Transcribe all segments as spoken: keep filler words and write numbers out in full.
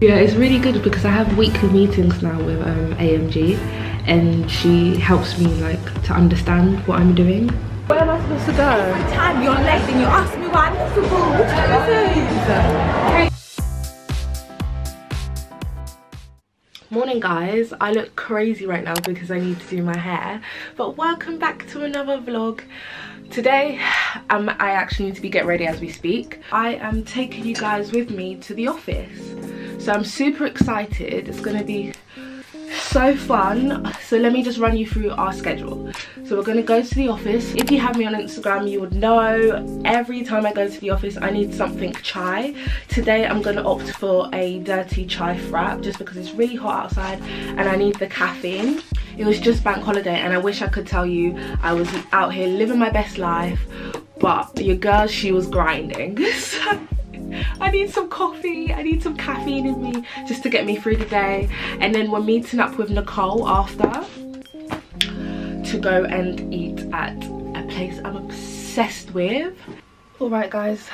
Yeah, it's really good because I have weekly meetings now with um, A M G, and she helps me like to understand what I'm doing. Where am I supposed to go? Every time you're late and you ask me why I'm miserable, what do you do? Morning guys, I look crazy right now because I need to do my hair, but welcome back to another vlog. Today um, I actually need to be get ready as we speak. I am taking you guys with me to the office, so I'm super excited. It's going to be so fun. So let me just run you through our schedule. So we're going to go to the office. If you have me on Instagram, you would know every time I go to the office I need something chai. Today I'm going to opt for a dirty chai frap just because it's really hot outside and I need the caffeine. It was just bank holiday and I wish I could tell you I was out here living my best life, but your girl, she was grinding. So I need some coffee, I need some caffeine in me just to get me through the day, and then we're meeting up with Nicole after to go and eat at a place I'm obsessed with. Alright guys,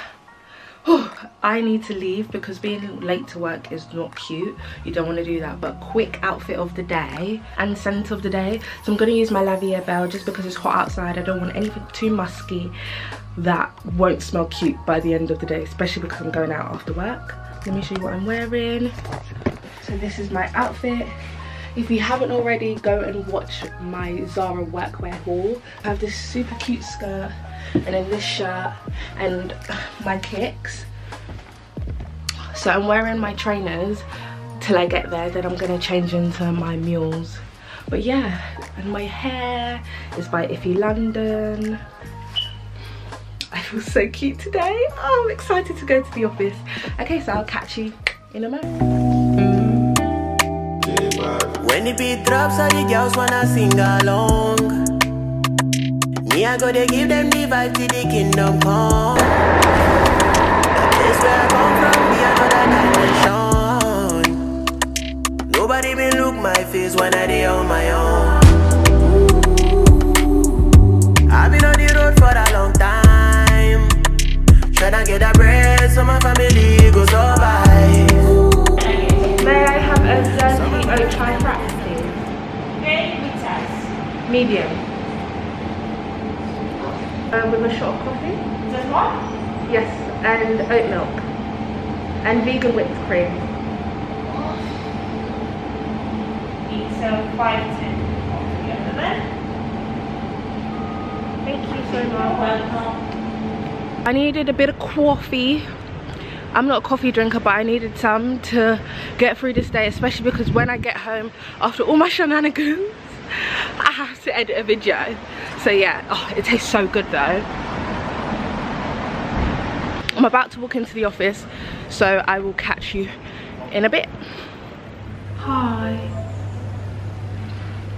whew, I need to leave because being late to work is not cute, you don't want to do that, but quick outfit of the day and scent of the day. So I'm going to use my Lavier Belle just because it's hot outside, I don't want anything too musky that won't smell cute by the end of the day, especially because I'm going out after work. Let me show you what I'm wearing. So this is my outfit. If you haven't already, go and watch my Zara workwear haul. I have this super cute skirt and then this shirt and my kicks. So I'm wearing my trainers till I get there, then I'm going to change into my mules. But yeah, and my hair is by Ify London. I feel so cute today. Oh, I'm excited to go to the office. Okay, so I'll catch you in a moment. When the beat drops, all the girls wanna sing along. Me, I gotta give them the vibe till the kingdom come. The place where I come from, be another dimension. Nobody will look my face when I dey on my own. I've been on the road for a long time. Tryna get a bread so my family goes survive. May I have a dirty oat chai wrap, please? Very big size. Medium. Uh, with a shot of coffee. Just one? Yes, and oat milk. And vegan whipped cream. It's a five ten coffee at the moment. Thank you so much. Welcome. I needed a bit of coffee. I'm not a coffee drinker, but I needed some to get through this day, especially because when I get home after all my shenanigans I have to edit a video. So yeah, oh, it tastes so good though. I'm about to walk into the office, so I will catch you in a bit. Hi,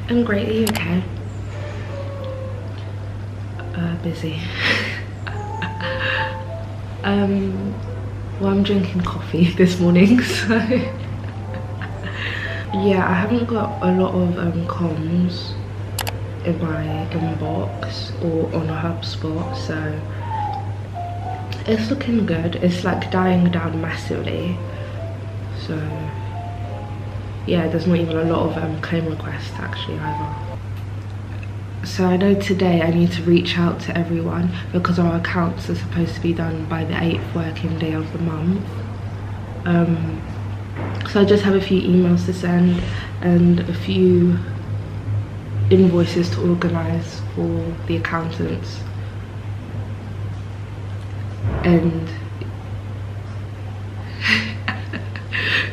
I'm great, are you okay? Uh, busy. Um, well, I'm drinking coffee this morning, so yeah, I haven't got a lot of um, comms in my inbox or on HubSpot, so it's looking good. It's like dying down massively, so yeah, there's not even a lot of um, claim requests actually either. So I know today I need to reach out to everyone because our accounts are supposed to be done by the eighth working day of the month. Um, so I just have a few emails to send and a few invoices to organise for the accountants. And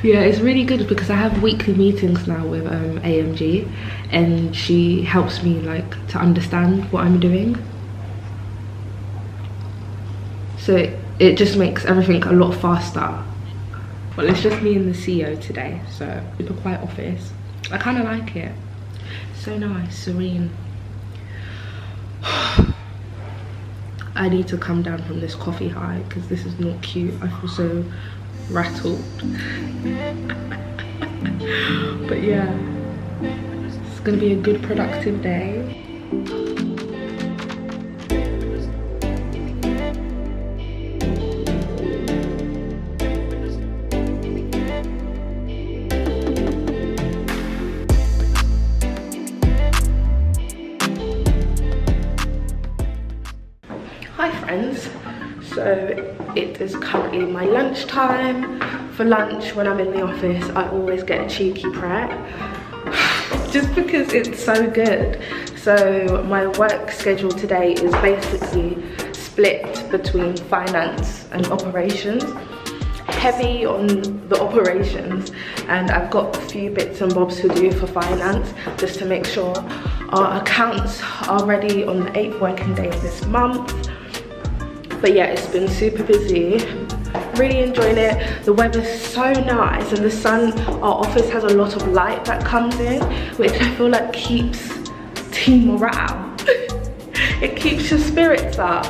yeah, it's really good because I have weekly meetings now with um, A M G, and she helps me like to understand what I'm doing. So it, it just makes everything a lot faster. Well, it's just me and the C E O today, so super quiet office. I kind of like it. So nice, serene. I need to come down from this coffee high because this is not cute. I feel so rattled. But yeah, it's gonna be a good productive day. It is currently my lunchtime. For lunch, when I'm in the office, I always get a cheeky Pret, just because it's so good. So my work schedule today is basically split between finance and operations. Heavy on the operations, and I've got a few bits and bobs to do for finance just to make sure our accounts are ready on the eighth working day of this month. But yeah, it's been super busy. Really enjoying it. The weather's so nice, and the sun, our office has a lot of light that comes in, which I feel like keeps team morale. It keeps your spirits up.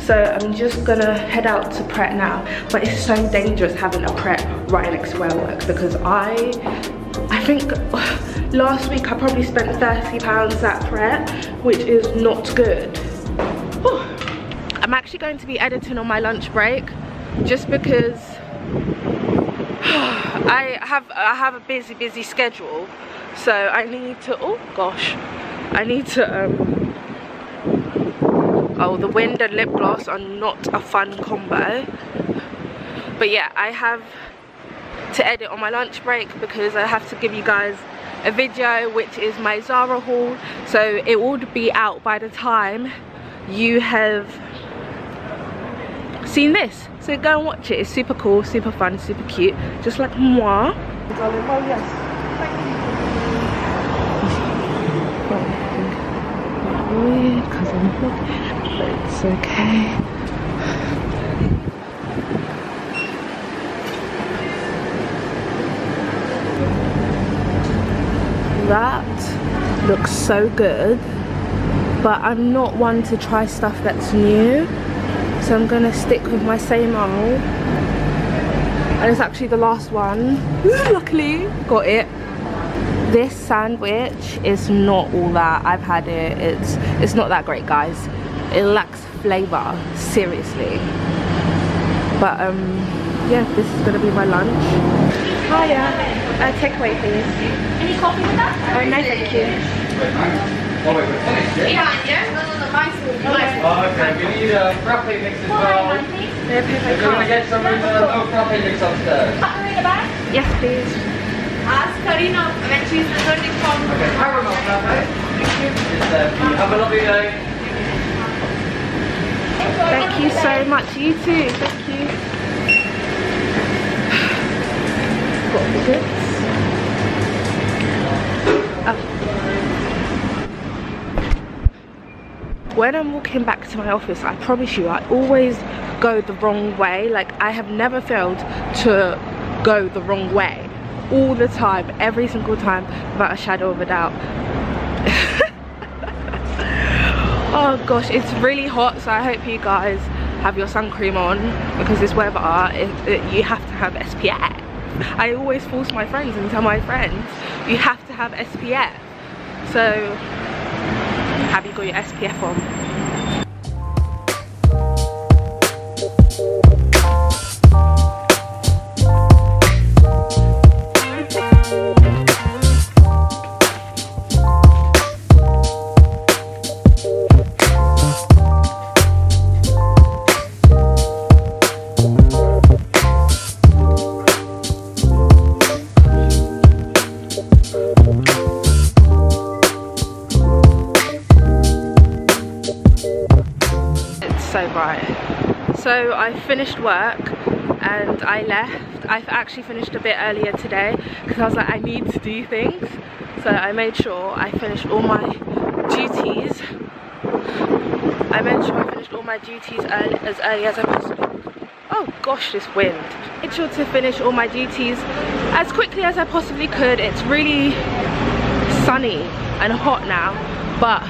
So I'm just gonna head out to Pret now. But it's so dangerous having a Pret right next to where I work, because I I think last week I probably spent thirty pounds at Pret, which is not good. Whew. I'm actually going to be editing on my lunch break, just because I have I have a busy busy schedule. So I need to, oh gosh, I need to um oh, the wind and lip gloss are not a fun combo. But yeah, I have to edit on my lunch break because I have to give you guys a video, which is my Zara haul. So it would be out by the time you have seen this. So go and watch it. It's super cool, super fun, super cute. Just like moi. Darling, oh yes. Thank you. It's okay. That looks so good, but I'm not one to try stuff that's new, so I'm gonna stick with my same old. And it's actually the last one. Luckily got it. This sandwich is not all that. I've had it. It's it's not that great, guys. It lacks flavour, seriously. But um, yeah, this is gonna be my lunch. Hiya, uh, takeaway please. Any coffee with that? Oh no, thank you. Yeah, yeah. No, no, no, mine's good. Oh, okay. We need a frappe mix as well. If you want to get some, there's no frappe mix upstairs. Frappe in the back? Yes, please. Ask Karina when she's returning from. Okay, have a lovely day. Thank you. Have a lovely day. Thank you so much, you too, thank you. Got the goods. Oh. When I'm walking back to my office, I promise you, I always go the wrong way. Like, I have never failed to go the wrong way. All the time, every single time, without a shadow of a doubt. Oh gosh, it's really hot, so I hope you guys have your sun cream on, because this weather, it, it, you have to have S P F. I always force my friends and tell my friends, you have to have S P F. So, have you got your S P F on? So I finished work and I left. I actually finished a bit earlier today because I was like, I need to do things. So I made sure I finished all my duties. I made sure I finished all my duties early, as early as I possibly. Oh gosh, this wind. I made sure to finish all my duties as quickly as I possibly could. It's really sunny and hot now, but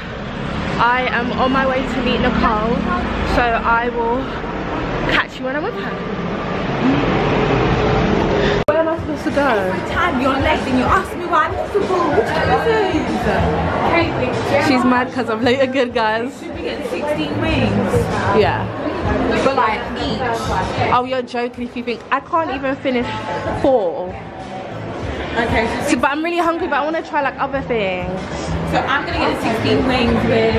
I am on my way to meet Nicole, so I will catch you when I'm with her. Where am I supposed to go? Every time you're late and you ask me why I'm not supposed to. She's mad because I'm late again, guys. Should we get sixteen wings? Yeah. But like each. Oh, you're joking if you think. I can't even finish four. Okay. So, but I'm really hungry, but I want to try like other things. So I'm going to get sixteen wings with...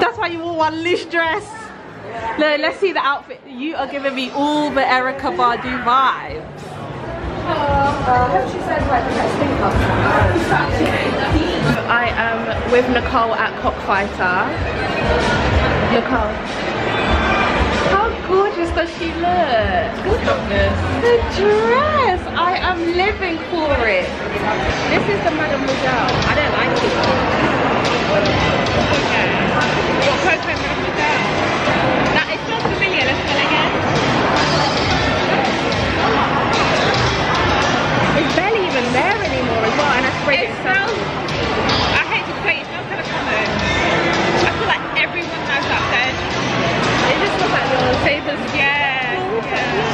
That's why you wore one loose dress. Look, let's see the outfit. You are giving me all the Erykah Badu vibes. Uh, I hope she said right, the I am with Nicole at Cockfighter. Nicole. How gorgeous does she look? Look at this. The dress! I am living for it. This is the Mademoiselle. I don't like it. Okay. Your clothes are Mademoiselle. That is so familiar. Let's go again. It's barely even there anymore as well, and I sprayed it. It smells, I hate to say it, it smells kind of common. I feel like everyone knows that then. It just smells like little savers. Yeah. Ooh, yeah.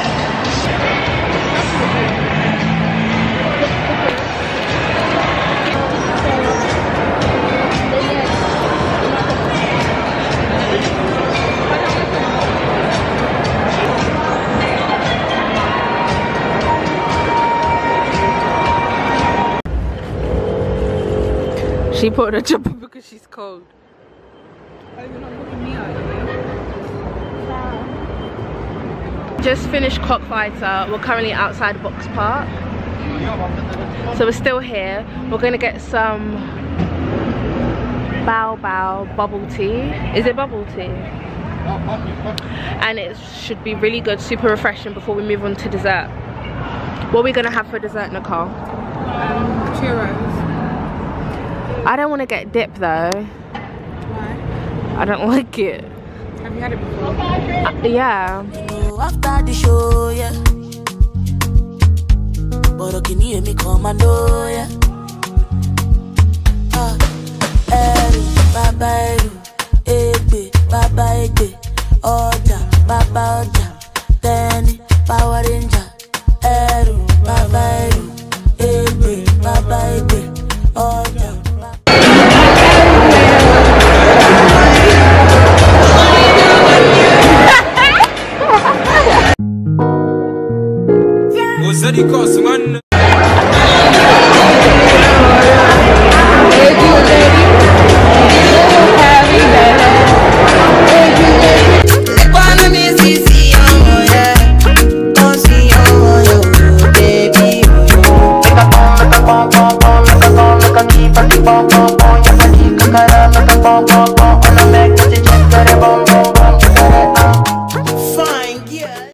She put on a jumper because she's cold. Oh, you're not putting me out, are you? Just finished Cockfighter. We're currently outside Box Park. So we're still here. We're going to get some baobab bubble tea. Is it bubble tea? And it should be really good, super refreshing before we move on to dessert. What are we going to have for dessert, Nicole? Um, churros. I don't want to get dip though. Why? I don't like it. Have you had it before? Uh, yeah. After the show, yeah. But can you hear me commando, yeah? Ah, baba, ebe, baba, ebe, oja, baba, oja, then power ranger, eru, baba, ebe, baba, ebe, oja. What's that he cost, man?